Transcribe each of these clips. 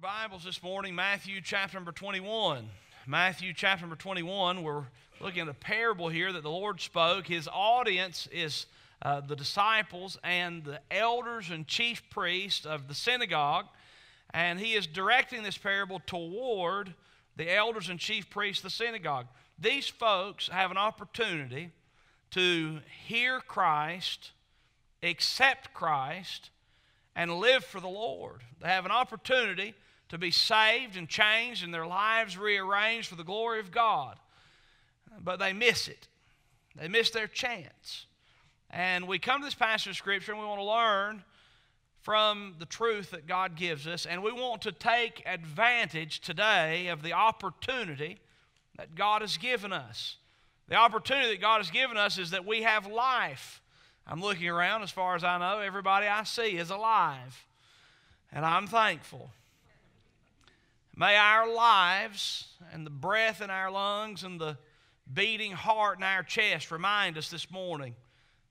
Your Bibles this morning, Matthew chapter number 21. Matthew chapter number 21, we're looking at a parable here that the Lord spoke. His audience is the disciples and the elders and chief priests of the synagogue. And he is directing this parable toward the elders and chief priests of the synagogue. These folks have an opportunity to hear Christ, accept Christ, and live for the Lord. They have an opportunity to be saved and changed and their lives rearranged for the glory of God. But they miss it. They miss their chance. And we come to this passage of Scripture and we want to learn from the truth that God gives us. And we want to take advantage today of the opportunity that God has given us. The opportunity that God has given us is that we have life. I'm looking around, as far as I know, everybody I see is alive. And I'm thankful. May our lives and the breath in our lungs and the beating heart in our chest remind us this morning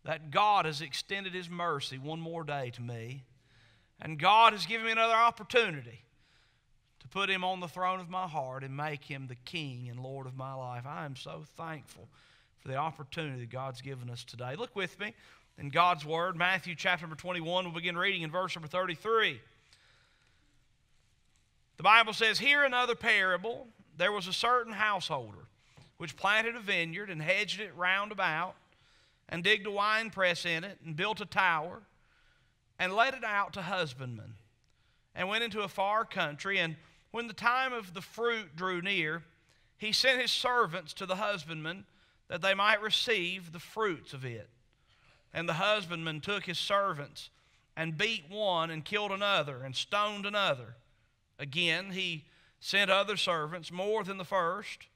that God has extended His mercy one more day to me. And God has given me another opportunity to put Him on the throne of my heart and make Him the King and Lord of my life. I am so thankful for the opportunity that God's given us today. Look with me in God's Word, Matthew chapter number 21. We'll begin reading in verse number 33. The Bible says, "Hear another parable. There was a certain householder which planted a vineyard and hedged it round about, and digged a winepress in it, and built a tower, and let it out to husbandmen, and went into a far country. And when the time of the fruit drew near, he sent his servants to the husbandmen, that they might receive the fruits of it. And the husbandman took his servants, and beat one, and killed another, and stoned another. Again he sent other servants, more than the first,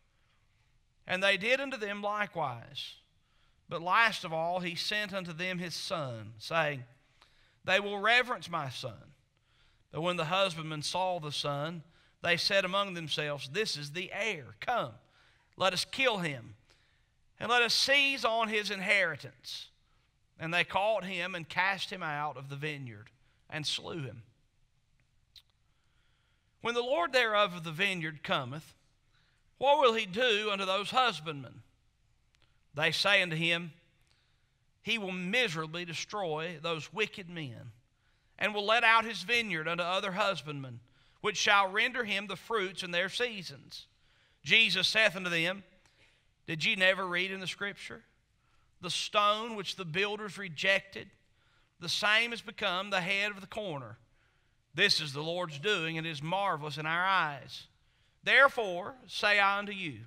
and they did unto them likewise. But last of all he sent unto them his son, saying, They will reverence my son. But when the husbandmen saw the son, they said among themselves, This is the heir. Come, let us kill him, and let us seize on his inheritance. And they caught him and cast him out of the vineyard, and slew him. When the Lord thereof of the vineyard cometh, what will he do unto those husbandmen? They say unto him, He will miserably destroy those wicked men, and will let out his vineyard unto other husbandmen, which shall render him the fruits in their seasons. Jesus saith unto them, Did ye never read in the Scripture? The stone which the builders rejected, the same has become the head of the corner. This is the Lord's doing, and it is marvelous in our eyes. Therefore say I unto you,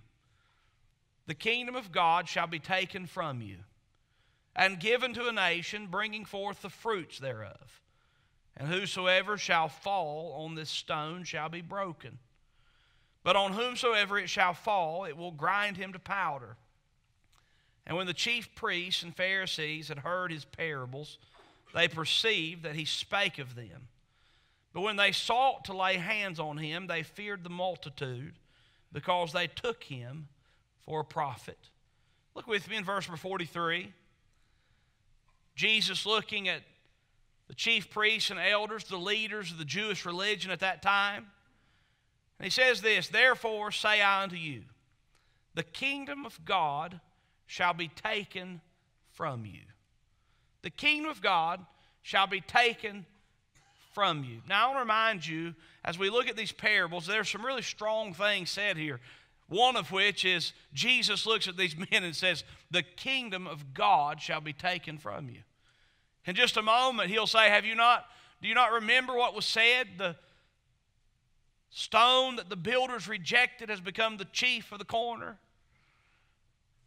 The kingdom of God shall be taken from you, and given to a nation, bringing forth the fruits thereof. And whosoever shall fall on this stone shall be broken. But on whomsoever it shall fall, it will grind him to powder. And when the chief priests and Pharisees had heard his parables, they perceived that he spake of them. But when they sought to lay hands on him, they feared the multitude, because they took him for a prophet." Look with me in verse number 43. Jesus, looking at the chief priests and elders, the leaders of the Jewish religion at that time, and he says this, "Therefore say I unto you, the kingdom of God shall be taken from you." The kingdom of God shall be taken from you. Now I want to remind you, as we look at these parables, there's some really strong things said here. One of which is Jesus looks at these men and says, "The kingdom of God shall be taken from you." In just a moment, he'll say, Do you not remember what was said? The stone that the builders rejected has become the chief of the corner.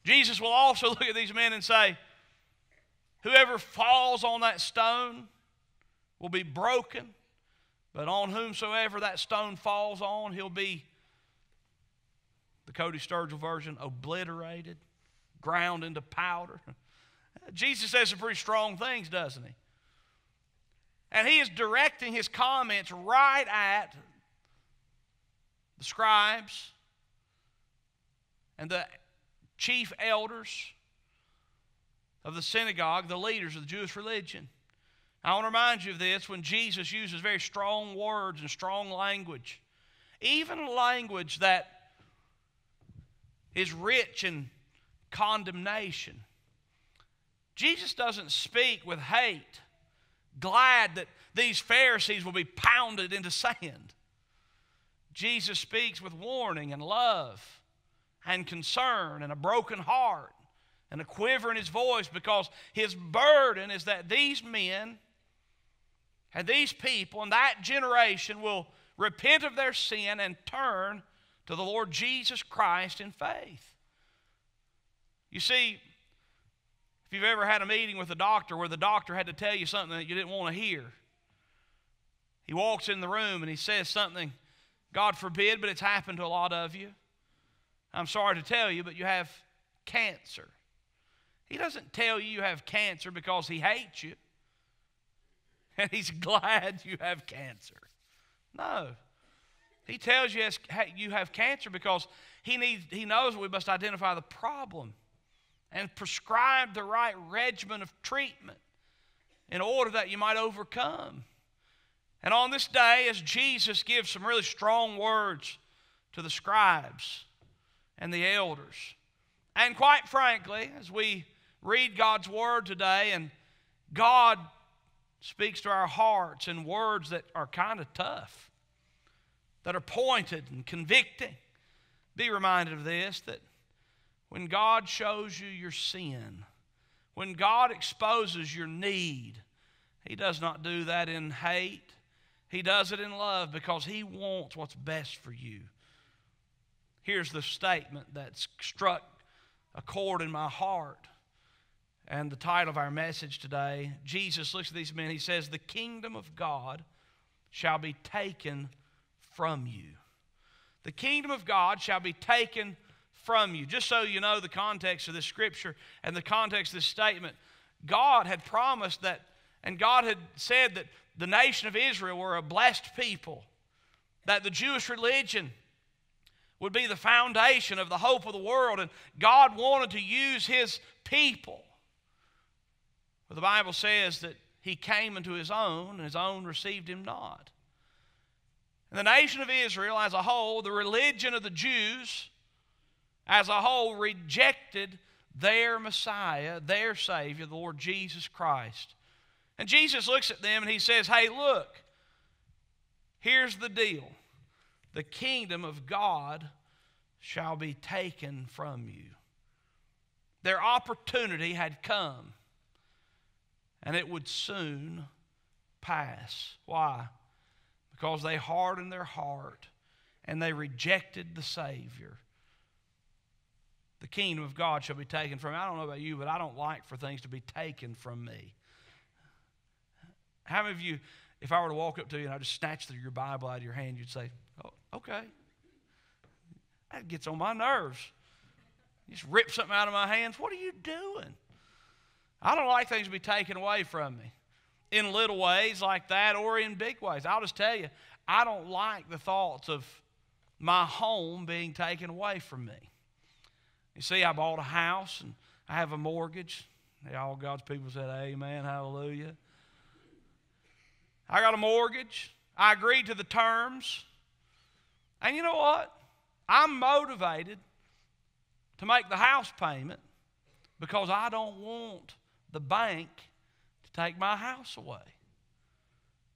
Jesus will also look at these men and say, "Whoever falls on that stone will be broken, but on whomsoever that stone falls on, he'll be," the Cody Sturgill version, "obliterated, ground into powder." Jesus says some pretty strong things, doesn't he? And he is directing his comments right at the scribes and the chief elders of the synagogue, the leaders of the Jewish religion. I want to remind you of this when Jesus uses very strong words and strong language, even language that is rich in condemnation. Jesus doesn't speak with hate, glad that these Pharisees will be pounded into sand. Jesus speaks with warning and love and concern and a broken heart and a quiver in his voice, because his burden is that these men and these people and that generation will repent of their sin and turn to the Lord Jesus Christ in faith. You see, if you've ever had a meeting with a doctor where the doctor had to tell you something that you didn't want to hear, he walks in the room and he says something, God forbid, but it's happened to a lot of you. I'm sorry to tell you, but you have cancer. He doesn't tell you you have cancer because he hates you and he's glad you have cancer. No. He tells you you have cancer because he knows we must identify the problem and prescribe the right regimen of treatment in order that you might overcome. And on this day, as Jesus gives some really strong words to the scribes and the elders, and quite frankly, as we read God's word today, and God speaks to our hearts in words that are kind of tough, that are pointed and convicting, be reminded of this, that when God shows you your sin, when God exposes your need, he does not do that in hate. He does it in love because he wants what's best for you. Here's the statement that's struck a chord in my heart and the title of our message today. Jesus looks at these men. He says, the kingdom of God shall be taken from you. The kingdom of God shall be taken from you. Just so you know the context of this scripture and the context of this statement, God had promised that, and God had said that the nation of Israel were a blessed people, that the Jewish religion would be the foundation of the hope of the world, and God wanted to use his people. But the Bible says that he came into his own, and his own received him not. And the nation of Israel as a whole, the religion of the Jews as a whole, rejected their Messiah, their Savior, the Lord Jesus Christ. And Jesus looks at them and he says, hey, look, here's the deal. The kingdom of God shall be taken from you. Their opportunity had come, and it would soon pass. Why? Because they hardened their heart and they rejected the Savior. The kingdom of God shall be taken from me. I don't know about you, but I don't like for things to be taken from me. How many of you, if I were to walk up to you and I just snatched your Bible out of your hand, you'd say, oh, okay. That gets on my nerves. You just rip something out of my hands. What are you doing? I don't like things to be taken away from me in little ways like that or in big ways. I'll just tell you, I don't like the thoughts of my home being taken away from me. You see, I bought a house, and I have a mortgage. All God's people said, amen, hallelujah. I got a mortgage. I agreed to the terms. And you know what? I'm motivated to make the house payment because I don't want the bank to take my house away.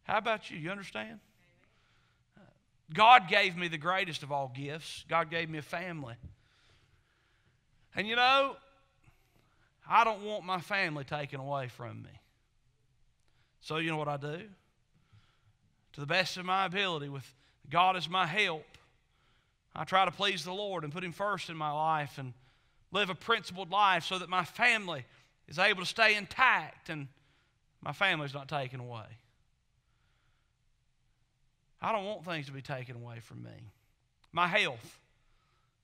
How about you? You understand? God gave me the greatest of all gifts. God gave me a family. And you know, I don't want my family taken away from me. So you know what I do? To the best of my ability, with God as my help, I try to please the Lord and put him first in my life and live a principled life so that my family is able to stay intact and my family's not taken away. I don't want things to be taken away from me. My health.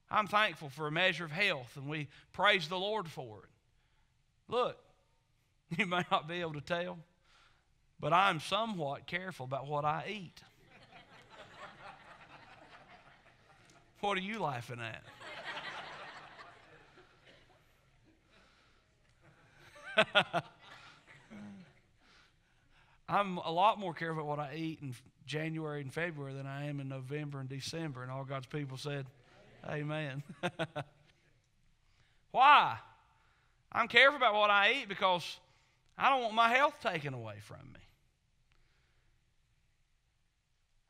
I'm thankful for a measure of health, and we praise the Lord for it. Look, you may not be able to tell, but I'm somewhat careful about what I eat. What are you laughing at? I'm a lot more careful what I eat in January and February than I am in November and December. And all God's people said, amen. Why? I'm careful about what I eat because I don't want my health taken away from me.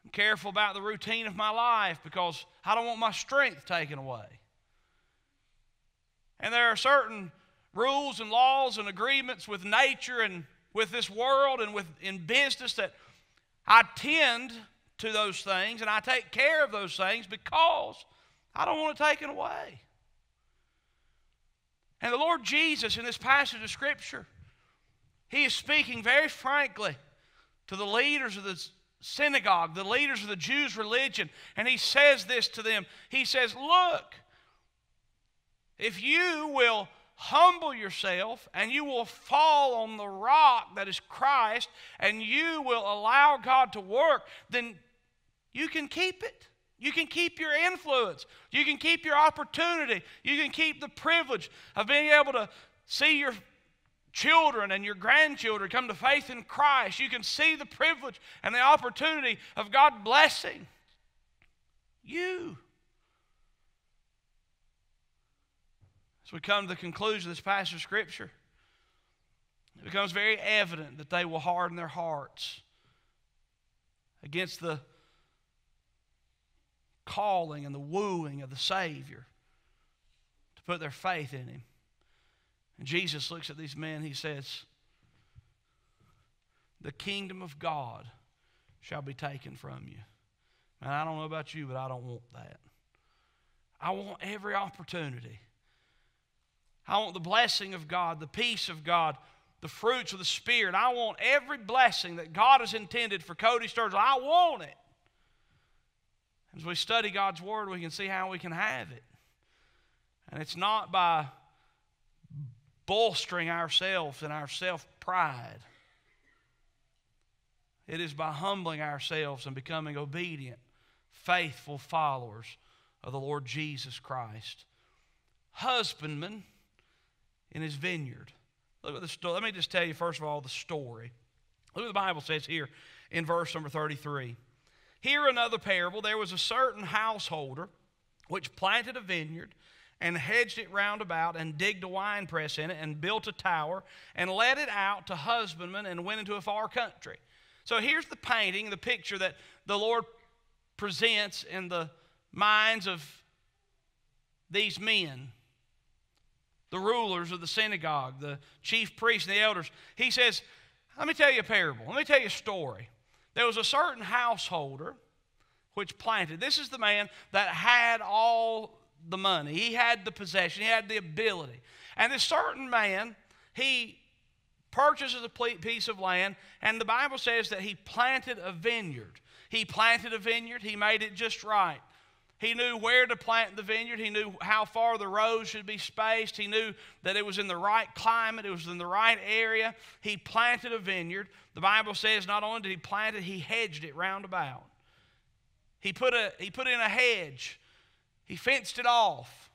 I'm careful about the routine of my life because I don't want my strength taken away. And there are certain rules and laws and agreements with nature and with this world and in business that I tend to those things and I take care of those things because I don't want it taken away. And the Lord Jesus in this passage of Scripture, He is speaking very frankly to the leaders of the synagogue, the leaders of the Jews' religion, and He says this to them. He says, look, if you will humble yourself and you will fall on the rock that is Christ and you will allow God to work, then you can keep it. You can keep your influence. You can keep your opportunity. You can keep the privilege of being able to see your children and your grandchildren come to faith in Christ. You can see the privilege and the opportunity of God blessing you. As we come to the conclusion of this passage of Scripture, it becomes very evident that they will harden their hearts against the calling and the wooing of the Savior to put their faith in Him. And Jesus looks at these men, He says, the kingdom of God shall be taken from you. Man, I don't know about you, but I don't want that. I want every opportunity. I want the blessing of God, the peace of God, the fruits of the Spirit. I want every blessing that God has intended for Cody Sturgill. I want it. As we study God's Word, we can see how we can have it. And it's not by bolstering ourselves in our self-pride. It is by humbling ourselves and becoming obedient, faithful followers of the Lord Jesus Christ. Husbandmen in His vineyard. Look at the story. Let me just tell you, first of all, the story. Look what the Bible says here in verse number 33. Here another parable. There was a certain householder which planted a vineyard and hedged it round about and digged a winepress in it and built a tower and let it out to husbandmen and went into a far country. So here's the painting, the picture that the Lord presents in the minds of these men, the rulers of the synagogue, the chief priests and the elders. He says, let me tell you a parable. Let me tell you a story. There was a certain householder which planted. This is the man that had all the money. He had the possession. He had the ability. And this certain man, he purchases a piece of land, and the Bible says that he planted a vineyard. He planted a vineyard. He made it just right. He knew where to plant the vineyard. He knew how far the rows should be spaced. He knew that it was in the right climate. It was in the right area. He planted a vineyard. The Bible says not only did he plant it, he hedged it round about. He put in a hedge. He fenced it off.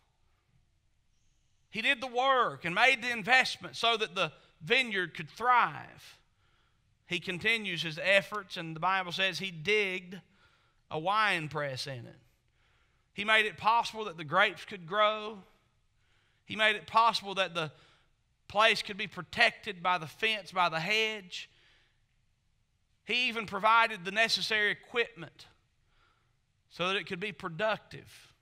He did the work and made the investment so that the vineyard could thrive. He continues his efforts, and the Bible says he digged a wine press in it. He made it possible that the grapes could grow. He made it possible that the place could be protected by the fence, by the hedge. He even provided the necessary equipment so that it could be productive.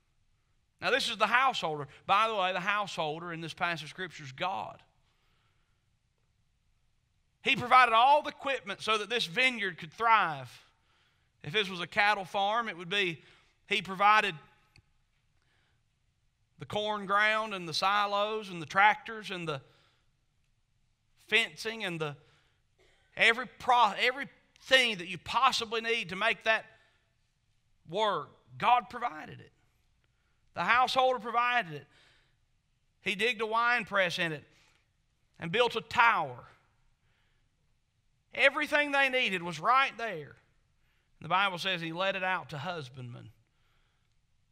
Now, this is the householder. By the way, the householder in this passage of Scripture is God. He provided all the equipment so that this vineyard could thrive. If this was a cattle farm, it would be He provided the corn ground and the silos and the tractors and the fencing and the everything that you possibly need to make that work. God provided it. The householder provided it. He digged a wine press in it and built a tower. Everything they needed was right there. The Bible says he let it out to husbandmen.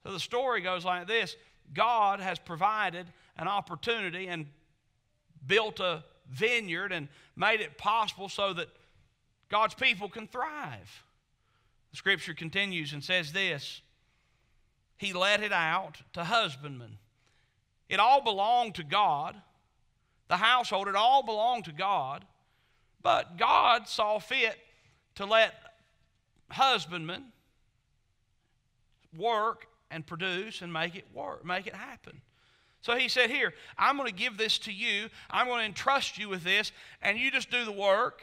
So the story goes like this. God has provided an opportunity and built a vineyard and made it possible so that God's people can thrive. The scripture continues and says this, He let it out to husbandmen. It all belonged to God. The household, it all belonged to God. But God saw fit to let husbandmen work and produce and make it work, make it happen. So He said, here, I'm going to give this to you. I'm going to entrust you with this, and you just do the work,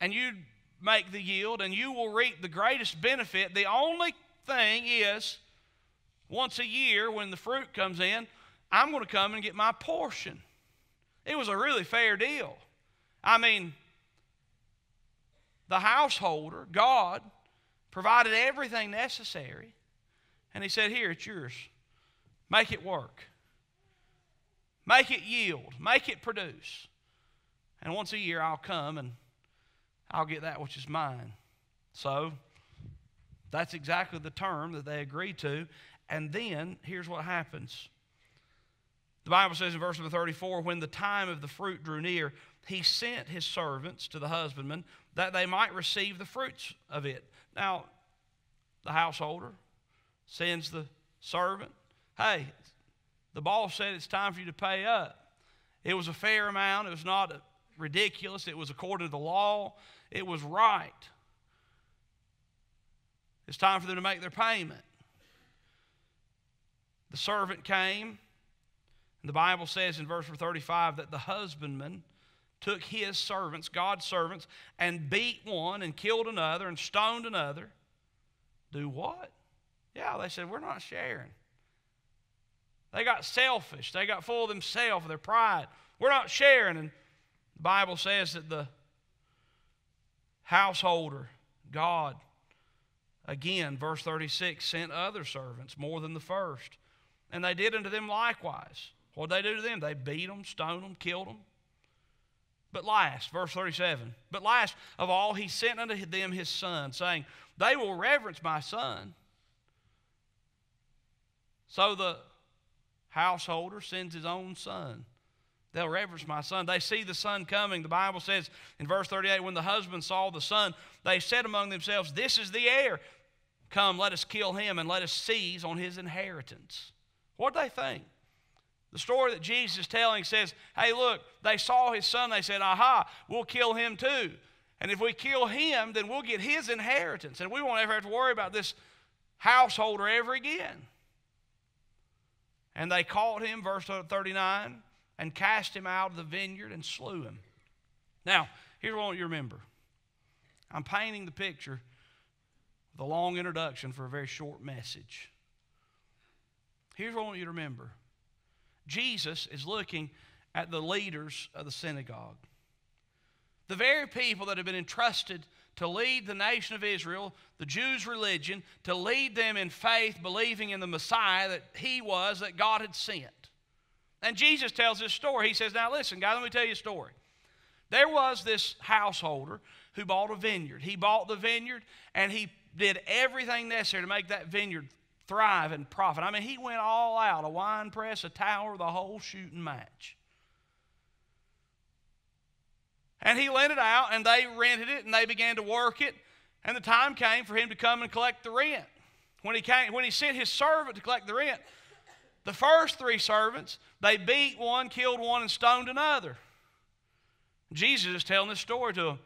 and you make the yield, and you will reap the greatest benefit. The only thing is, once a year when the fruit comes in, I'm going to come and get my portion. It was a really fair deal. I mean, the householder, God, provided everything necessary, and He said, here, it's yours. Make it work. Make it yield. Make it produce. And once a year I'll come and I'll get that which is mine. So that's exactly the term that they agreed to. And then here's what happens. The Bible says in verse number 34, when the time of the fruit drew near, He sent His servants to the husbandmen that they might receive the fruits of it. Now, the householder sends the servant, hey, the boss said it's time for you to pay up. It was a fair amount. It was not ridiculous. It was according to the law. It was right. It's time for them to make their payment. The servant came, and the Bible says in verse 35 that the husbandman took his servants, God's servants, and beat one and killed another and stoned another. Do what? Yeah, they said, we're not sharing. They got selfish. They got full of themselves, their pride. We're not sharing. And the Bible says that the householder, God, again, verse 36, sent other servants, more than the first. And they did unto them likewise. What did they do to them? They beat them, stoned them, killed them. But last, verse 37, but last of all, He sent unto them His son, saying, they will reverence my son. So the householder sends his own son. They'll reverence my son. They see the son coming. The Bible says in verse 38, when the husband saw the son, they said among themselves, this is the heir. Come, let us kill him and let us seize on his inheritance. What did they think? The story that Jesus is telling says, hey, look, they saw his son. They said, aha, we'll kill him too. And if we kill him, then we'll get his inheritance. And we won't ever have to worry about this householder ever again. And they caught him, verse 39, and cast him out of the vineyard and slew him. Now, here's what I want you to remember. I'm painting the picture with a long introduction for a very short message. Here's what I want you to remember. Jesus is looking at the leaders of the synagogue. The very people that have been entrusted to lead the nation of Israel, the Jews' religion, to lead them in faith, believing in the Messiah that He was, that God had sent. And Jesus tells this story. He says, now listen, guys, let me tell you a story. There was this householder who bought a vineyard. He bought the vineyard, and he did everything necessary to make that vineyard thrive and profit. I mean, he went all out, a wine press, a tower, the whole shooting match. And he lent it out, and they rented it, and they began to work it. And the time came for him to come and collect the rent. When he sent his servant to collect the rent, the first three servants, they beat one, killed one, and stoned another. Jesus is telling this story to them.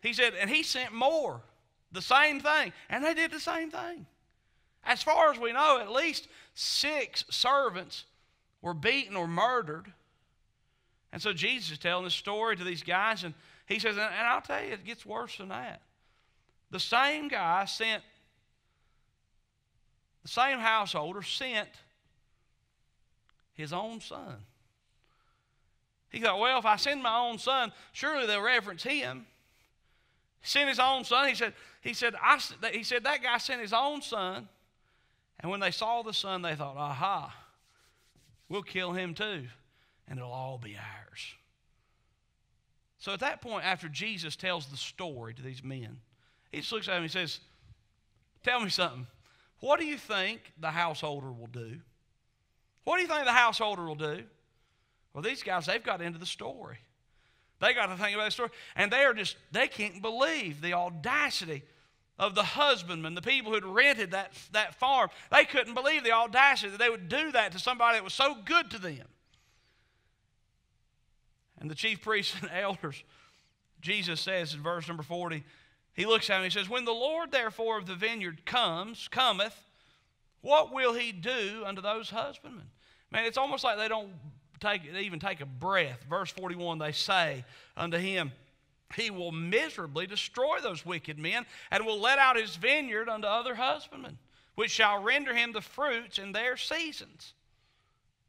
He said, and he sent more, the same thing. And they did the same thing. As far as we know, at least 6 servants were beaten or murdered. And so Jesus is telling this story to these guys, and he says, and I'll tell you, it gets worse than that. The same guy sent, the same householder sent his own son. He thought, well, if I send my own son, surely they'll reverence him. He sent his own son. He said that guy sent his own son, and when they saw the son, they thought, aha, we'll kill him too, and it'll all be ours. So at that point, after Jesus tells the story to these men, he just looks at them and says, tell me something. What do you think the householder will do? What do you think the householder will do? Well, these guys, they've got into the story. They got to think about the story. And they are just, they can't believe the audacity of the husbandman, the people who'd rented that farm. They couldn't believe the audacity that they would do that to somebody that was so good to them. And the chief priests and elders, Jesus says in verse number 40, he looks at him and he says, "When the Lord therefore of the vineyard cometh, what will he do unto those husbandmen?" Man, it's almost like they don't even take a breath. Verse 41, they say unto him, "He will miserably destroy those wicked men, and will let out his vineyard unto other husbandmen, which shall render him the fruits in their seasons."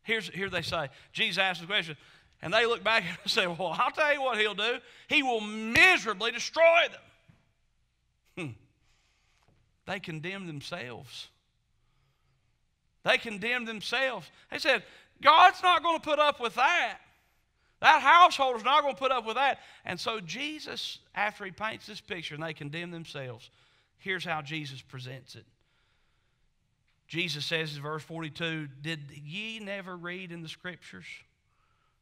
Here they say, Jesus asks the question, and they look back and say, "Well, I'll tell you what he'll do. He will miserably destroy them." They condemn themselves. They condemned themselves. They said, God's not going to put up with that. That household is not going to put up with that. And so Jesus, after he paints this picture and they condemn themselves, here's how Jesus presents it. Jesus says in verse 42, "Did ye never read in the Scriptures,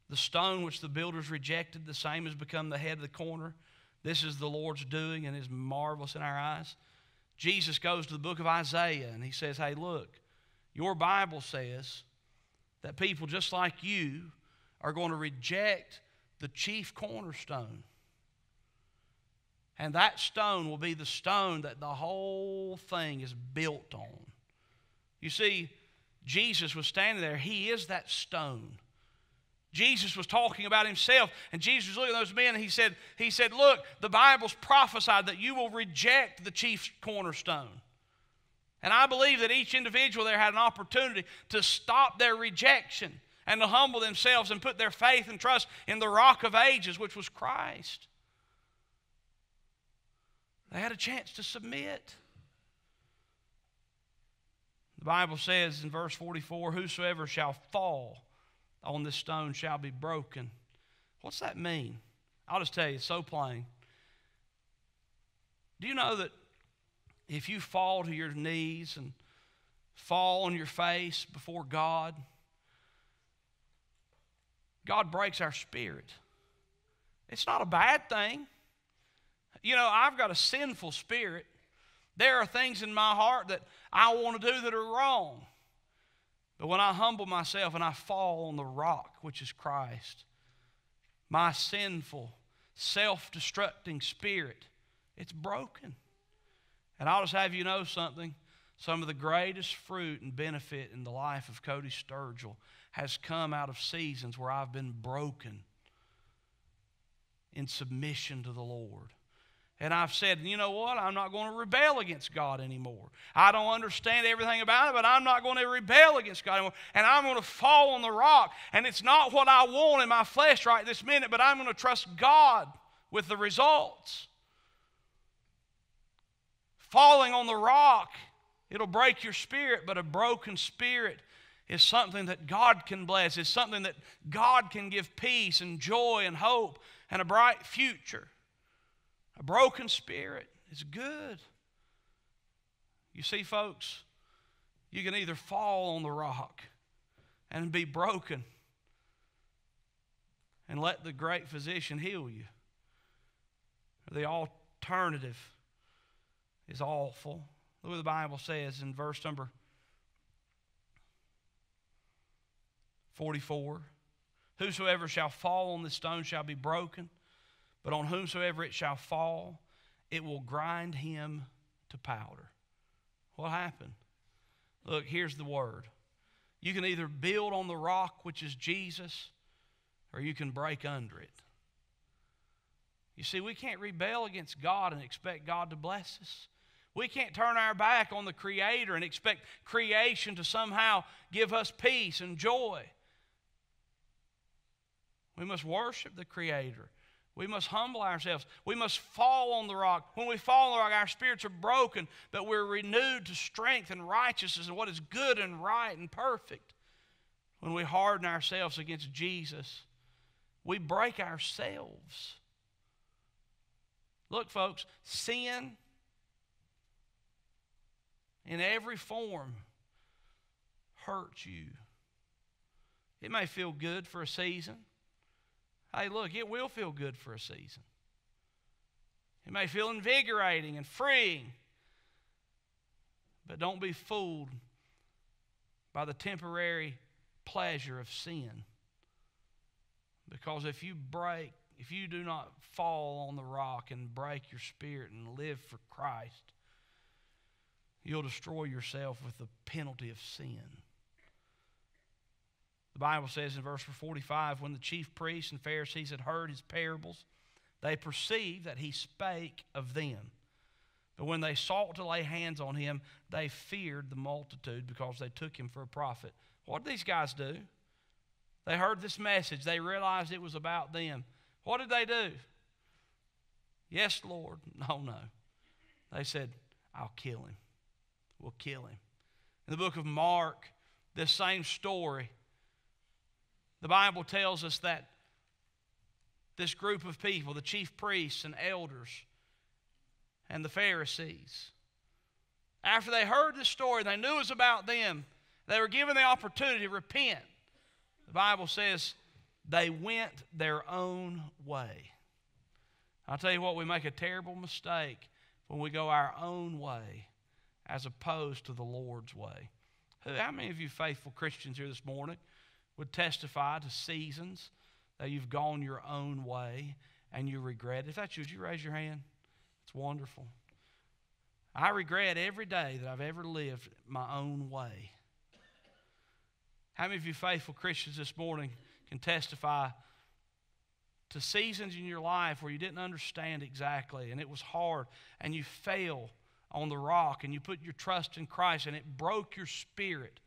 the stone which the builders rejected, the same has become the head of the corner. This is the Lord's doing and is marvelous in our eyes." Jesus goes to the book of Isaiah and he says, "Hey, look, your Bible says that people just like you are going to reject the chief cornerstone. And that stone will be the stone that the whole thing is built on." You see, Jesus was standing there. He is that stone. Jesus was talking about himself, and Jesus was looking at those men, and he said, "Look, the Bible's prophesied that you will reject the chief cornerstone." And I believe that each individual there had an opportunity to stop their rejection and to humble themselves and put their faith and trust in the Rock of Ages, which was Christ. They had a chance to submit. The Bible says in verse 44, "Whosoever shall fall on this stone shall be broken." What's that mean? I'll just tell you, it's so plain. Do you know that if you fall to your knees and fall on your face before God, God breaks our spirit? It's not a bad thing. You know, I've got a sinful spirit. There are things in my heart that I want to do that are wrong. But when I humble myself and I fall on the rock, which is Christ, my sinful, self-destructing spirit, it's broken. And I'll just have you know something. Some of the greatest fruit and benefit in the life of Cody Sturgill has come out of seasons where I've been broken in submission to the Lord. And I've said, you know what? I'm not going to rebel against God anymore. I don't understand everything about it, but I'm not going to rebel against God anymore. And I'm going to fall on the rock. And it's not what I want in my flesh right this minute, but I'm going to trust God with the results. Falling on the rock, it'll break your spirit, but a broken spirit is something that God can bless. It's something that God can give peace and joy and hope and a bright future. A broken spirit is good. You see, folks, you can either fall on the rock and be broken and let the great physician heal you. The alternative is awful. Look what the Bible says in verse number 44. "Whosoever shall fall on this stone shall be broken, but on whomsoever it shall fall, it will grind him to powder." What happened? Look, here's the word. You can either build on the rock, which is Jesus, or you can break under it. You see, we can't rebel against God and expect God to bless us. We can't turn our back on the Creator and expect creation to somehow give us peace and joy. We must worship the Creator. We must humble ourselves. We must fall on the rock. When we fall on the rock, our spirits are broken, but we're renewed to strength and righteousness and what is good and right and perfect. When we harden ourselves against Jesus, we break ourselves. Look, folks, sin in every form hurts you. It may feel good for a season. Hey, look, it will feel good for a season. It may feel invigorating and freeing. But don't be fooled by the temporary pleasure of sin. Because if you do not fall on the rock and break your spirit and live for Christ, you'll destroy yourself with the penalty of sin. The Bible says in verse 45, when the chief priests and Pharisees had heard his parables, they perceived that he spake of them. But when they sought to lay hands on him, they feared the multitude because they took him for a prophet. What did these guys do? They heard this message. They realized it was about them. What did they do? Yes, Lord. No, no. They said, I'll kill him. We'll kill him. In the book of Mark, this same story, the Bible tells us that this group of people, the chief priests and elders and the Pharisees, after they heard this story, they knew it was about them. They were given the opportunity to repent. The Bible says they went their own way. I'll tell you what, we make a terrible mistake when we go our own way as opposed to the Lord's way. How many of you faithful Christians here this morning would testify to seasons that you've gone your own way and you regret it? If that's you, would you raise your hand? It's wonderful. I regret every day that I've ever lived my own way. How many of you faithful Christians this morning can testify to seasons in your life where you didn't understand exactly and it was hard and you failed on the rock and you put your trust in Christ and it broke your spirit,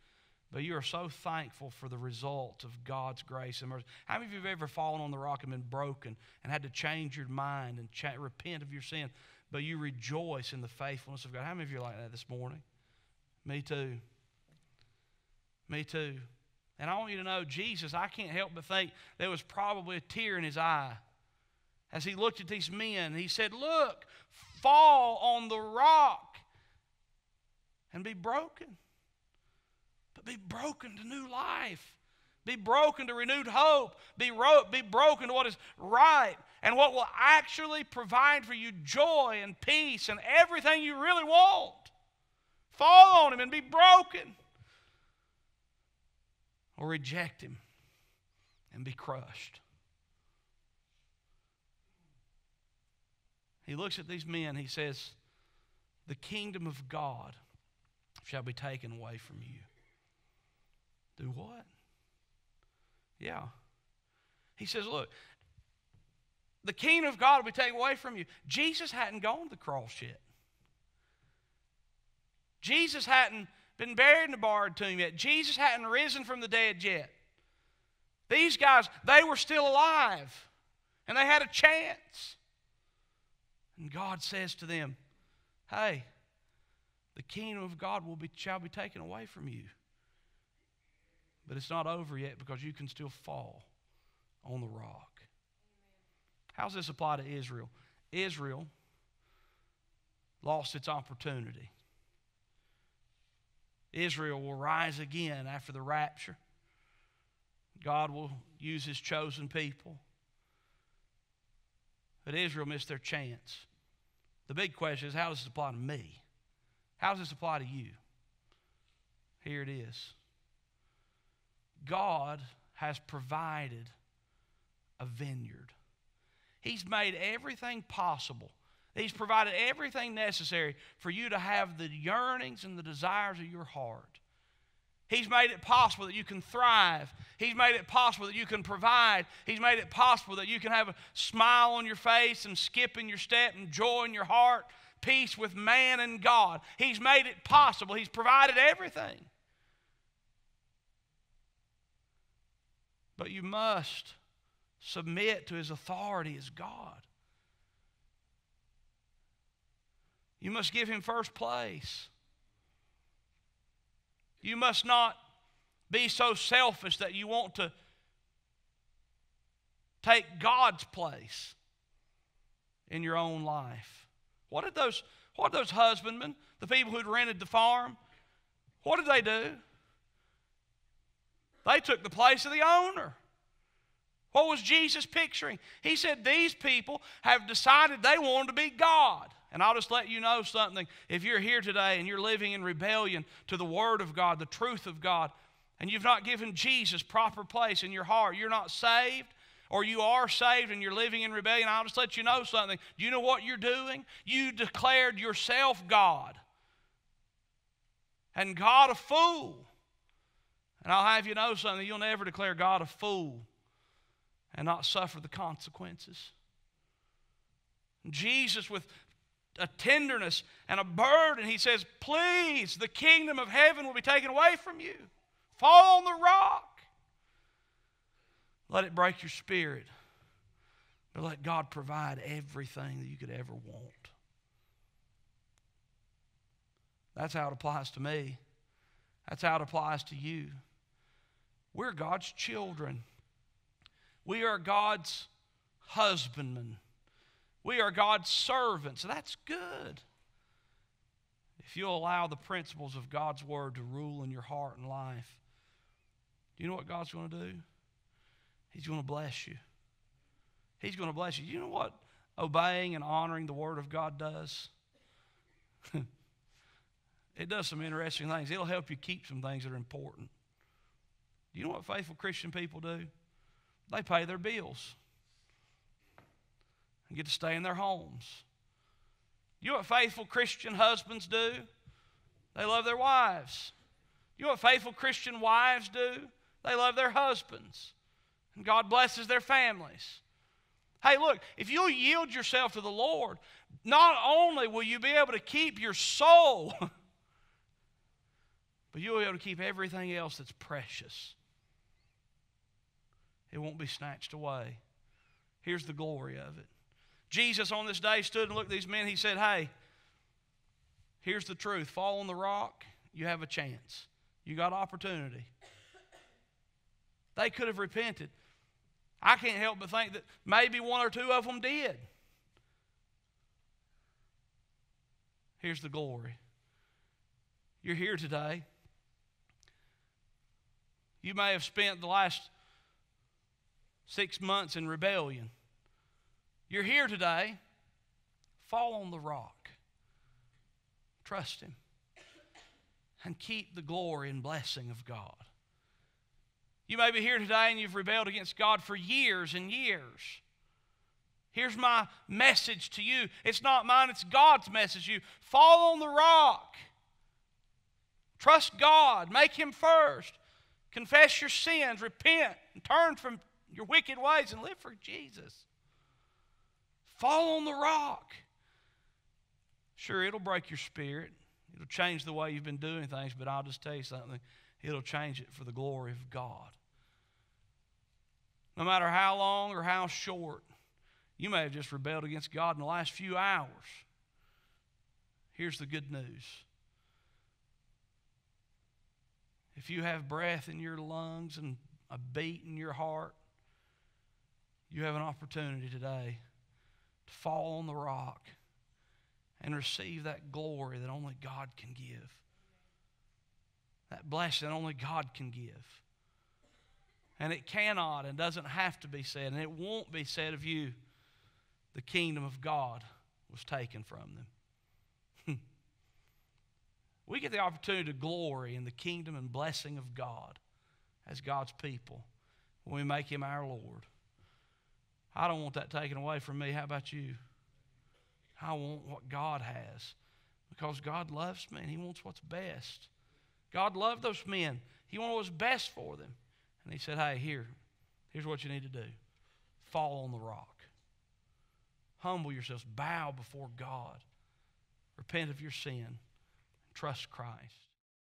but you are so thankful for the results of God's grace and mercy? How many of you have ever fallen on the rock and been broken and had to change your mind and repent of your sin, but you rejoice in the faithfulness of God? How many of you are like that this morning? Me too. Me too. And I want you to know, Jesus, I can't help but think there was probably a tear in his eye as he looked at these men. He said, look, fall on the rock and be broken. But be broken to new life. Be broken to renewed hope. Be broken to what is right and what will actually provide for you joy and peace and everything you really want. Fall on him and be broken. Or reject him and be crushed. He looks at these men. He says, the kingdom of God shall be taken away from you. Do what? Yeah. He says, look, the kingdom of God will be taken away from you. Jesus hadn't gone to the cross yet. Jesus hadn't been buried in a borrowed tomb yet. Jesus hadn't risen from the dead yet. These guys, they were still alive, and they had a chance. And God says to them, hey, the kingdom of God shall be taken away from you. But it's not over yet because you can still fall on the rock. How does this apply to Israel? Israel lost its opportunity. Israel will rise again after the rapture. God will use his chosen people. But Israel missed their chance. The big question is, how does this apply to me? How does this apply to you? Here it is. God has provided a vineyard. He's made everything possible. He's provided everything necessary for you to have the yearnings and the desires of your heart. He's made it possible that you can thrive. He's made it possible that you can provide. He's made it possible that you can have a smile on your face and skip in your step and joy in your heart, peace with man and God. He's made it possible. He's provided everything. But you must submit to his authority as God. You must give him first place. You must not be so selfish that you want to take God's place in your own life. What did those husbandmen, the people who'd rented the farm, what did they do? They took the place of the owner. What was Jesus picturing? He said these people have decided they wanted to be God. And I'll just let you know something. If you're here today and you're living in rebellion to the Word of God, the truth of God, and you've not given Jesus proper place in your heart, you're not saved, or you are saved and you're living in rebellion, I'll just let you know something. Do you know what you're doing? You declared yourself God, and God a fool. And I'll have you know something. You'll never declare God a fool and not suffer the consequences. Jesus, with a tenderness and a burden, he says, please, the kingdom of heaven will be taken away from you. Fall on the rock. Let it break your spirit. But let God provide everything that you could ever want. That's how it applies to me. That's how it applies to you. We're God's children. We are God's husbandmen. We are God's servants. That's good. If you'll allow the principles of God's Word to rule in your heart and life, do you know what God's going to do? He's going to bless you. He's going to bless you. You know what obeying and honoring the Word of God does? It does some interesting things. It'll help you keep some things that are important. Do you know what faithful Christian people do? They pay their bills and get to stay in their homes. You know what faithful Christian husbands do? They love their wives. You know what faithful Christian wives do? They love their husbands. And God blesses their families. Hey, look, if you'll yield yourself to the Lord, not only will you be able to keep your soul, but you'll be able to keep everything else that's precious. It won't be snatched away. Here's the glory of it. Jesus on this day stood and looked at these men. He said, hey, here's the truth. Fall on the rock, you have a chance. You got opportunity. They could have repented. I can't help but think that maybe one or two of them did. Here's the glory. You're here today. You may have spent the last 6 months in rebellion. You're here today. Fall on the rock. Trust Him. And keep the glory and blessing of God. You may be here today and you've rebelled against God for years and years. Here's my message to you. It's not mine, it's God's message to you. Fall on the rock. Trust God. Make Him first. Confess your sins. Repent. And turn from your wicked ways and live for Jesus. Fall on the rock. Sure, it'll break your spirit. It'll change the way you've been doing things, but I'll just tell you something. It'll change it for the glory of God. No matter how long or how short, you may have just rebelled against God in the last few hours. Here's the good news. If you have breath in your lungs and a beat in your heart, you have an opportunity today to fall on the rock and receive that glory that only God can give. That blessing that only God can give. And it cannot and doesn't have to be said, and it won't be said of you, the kingdom of God was taken from them. We get the opportunity to glory in the kingdom and blessing of God as God's people when we make Him our Lord. I don't want that taken away from me. How about you? I want what God has because God loves me and He wants what's best. God loved those men. He wanted what was best for them. And He said, hey, here's what you need to do. Fall on the rock. Humble yourselves. Bow before God. Repent of your sin. And trust Christ.